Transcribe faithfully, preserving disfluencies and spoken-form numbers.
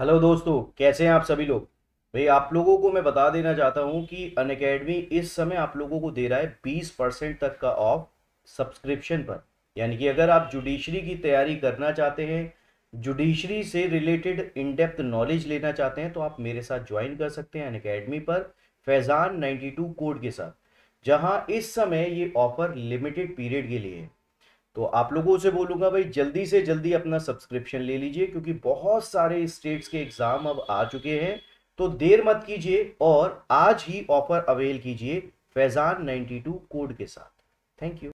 Hello दोस्तों, कैसे हैं आप सभी लोग। भाई आप लोगों को मैं बता देना चाहता हूं कि अनअकैडमी इस समय आप लोगों को दे रहा है बीस परसेंट तक का ऑफ सब्सक्रिप्शन पर। यानी कि अगर आप जुडिशरी की तैयारी करना चाहते हैं, जुडिशरी से रिलेटेड इनडेप्थ नॉलेज लेना चाहते हैं, तो आप मेरे साथ ज्वाइन कर सकते हैं अनअकैडमी पर फैजान नाइन्टी टू कोड के साथ, जहाँ इस समय ये ऑफर लिमिटेड पीरियड के लिए है। तो आप लोगों से बोलूँगा भाई जल्दी से जल्दी अपना सब्सक्रिप्शन ले लीजिए, क्योंकि बहुत सारे स्टेट्स के एग्ज़ाम अब आ चुके हैं। तो देर मत कीजिए और आज ही ऑफर अवेल कीजिए फैज़ान नाइन्टी टू कोड के साथ। Thank you.